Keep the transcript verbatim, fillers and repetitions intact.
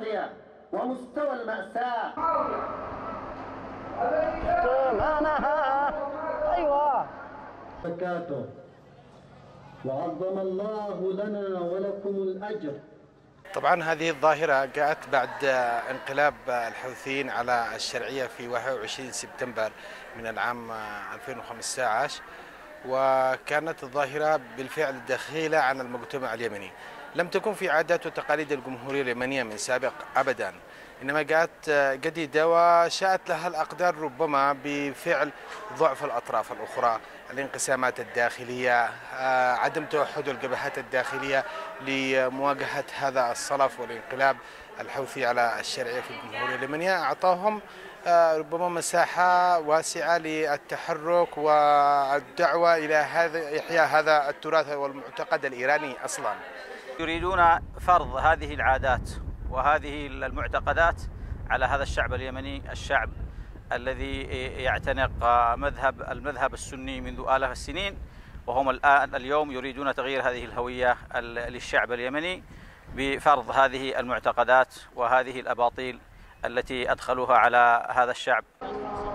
التغطية ومستوى المأساة. أمامها أيوة زكاته، وعظم الله لنا ولكم الأجر. طبعا هذه الظاهرة جاءت بعد انقلاب الحوثيين على الشرعية في واحد وعشرين سبتمبر من العام ألفين وخمسة عشر، وكانت الظاهرة بالفعل دخيلة على المجتمع اليمني. لم تكن في عادات وتقاليد الجمهورية اليمنية من سابق أبدا، إنما جاءت جديدة وشاءت لها الأقدار، ربما بفعل ضعف الأطراف الأخرى، الانقسامات الداخلية، عدم توحد الجبهات الداخلية لمواجهة هذا الصلف والانقلاب الحوثي على الشرعية في الجمهورية اليمنية. أعطاهم ربما مساحة واسعة للتحرك والدعوة إلى هذا إحياء هذا التراث والمعتقد الإيراني أصلا. يريدون فرض هذه العادات وهذه المعتقدات على هذا الشعب اليمني، الشعب الذي يعتنق مذهب المذهب السني منذ آلاف السنين، وهم الآن اليوم يريدون تغيير هذه الهوية للشعب اليمني بفرض هذه المعتقدات وهذه الأباطيل التي أدخلوها على هذا الشعب.